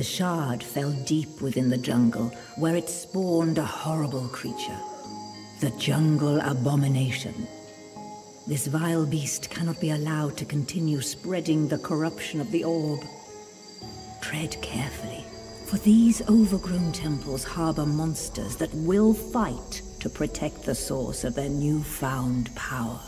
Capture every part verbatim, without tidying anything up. The shard fell deep within the jungle, where it spawned a horrible creature, the jungle abomination. This vile beast cannot be allowed to continue spreading the corruption of the orb. Tread carefully, for these overgrown temples harbor monsters that will fight to protect the source of their newfound power.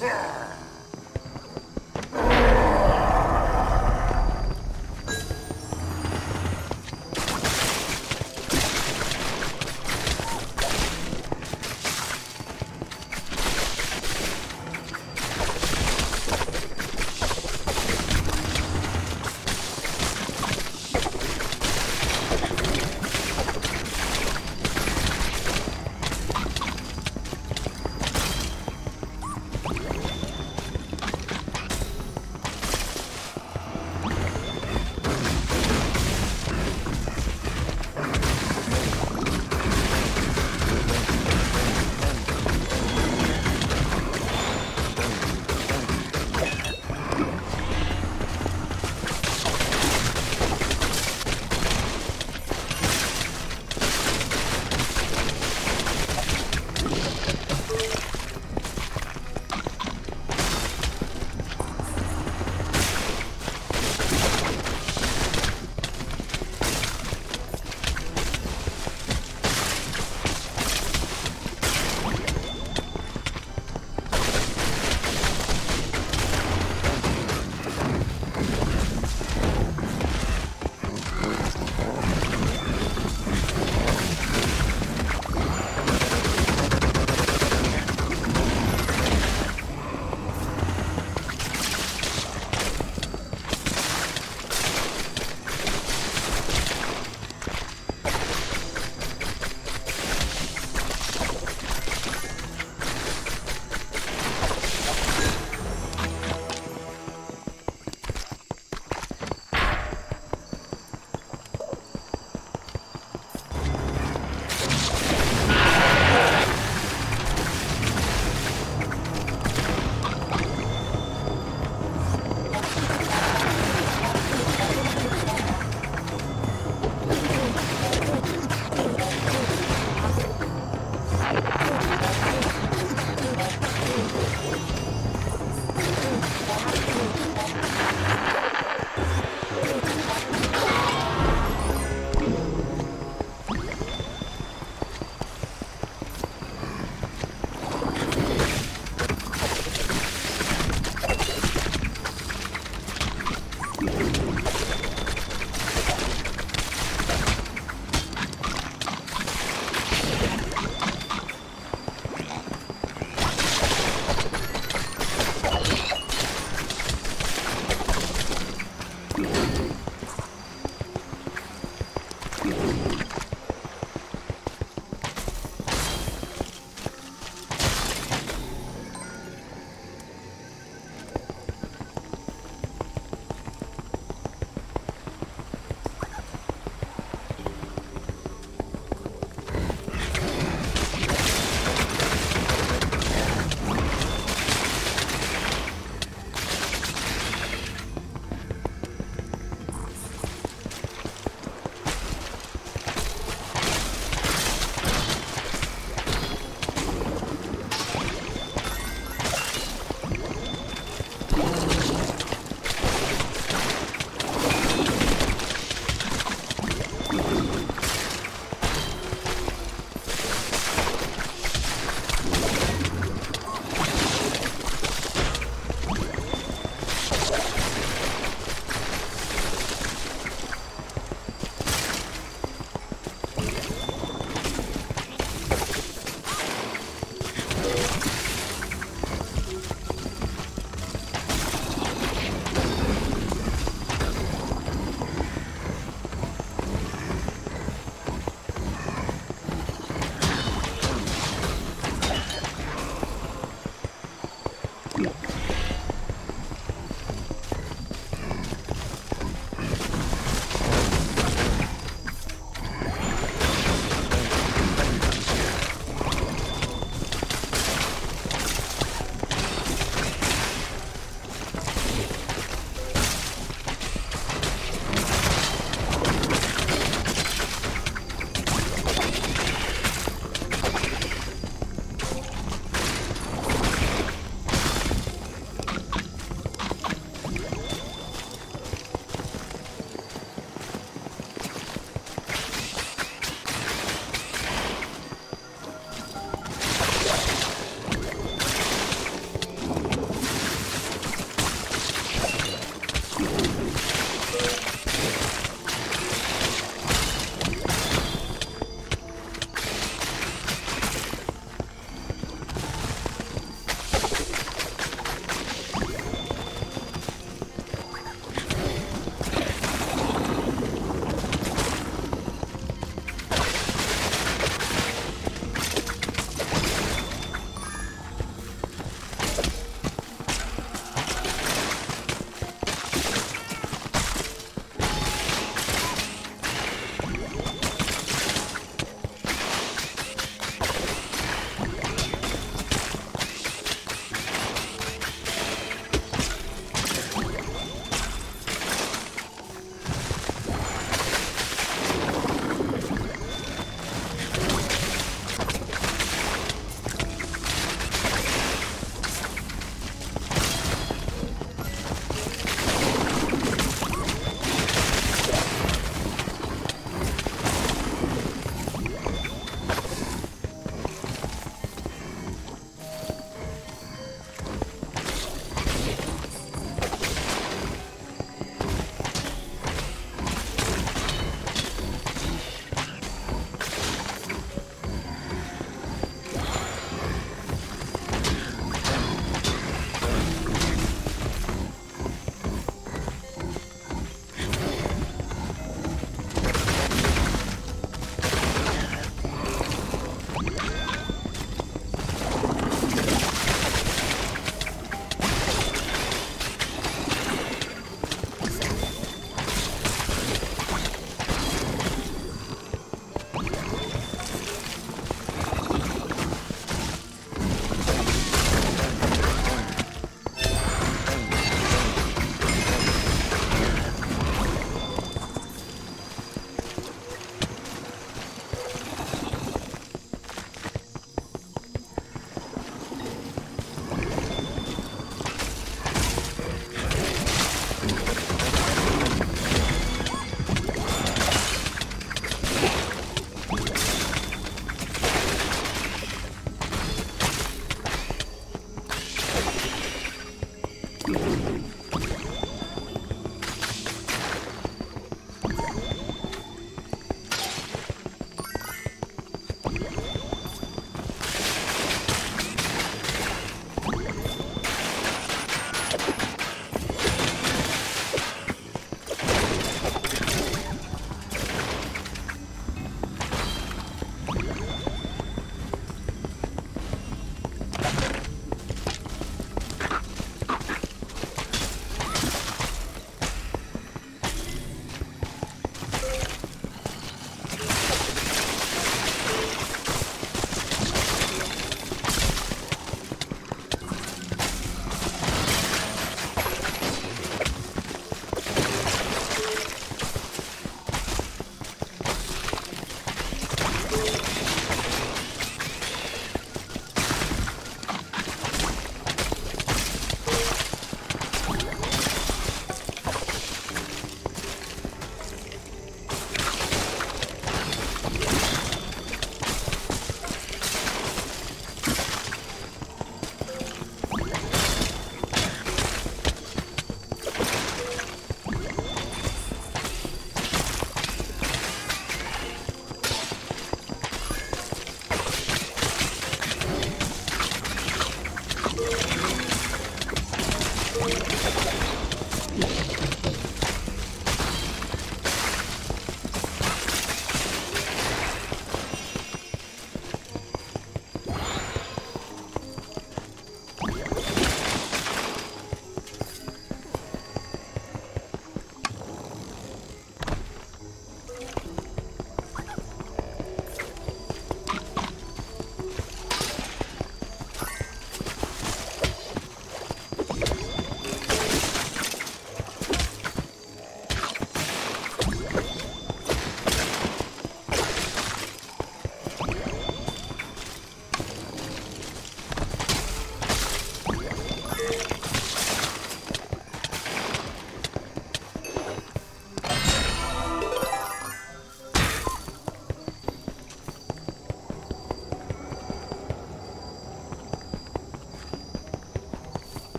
You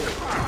Whoa.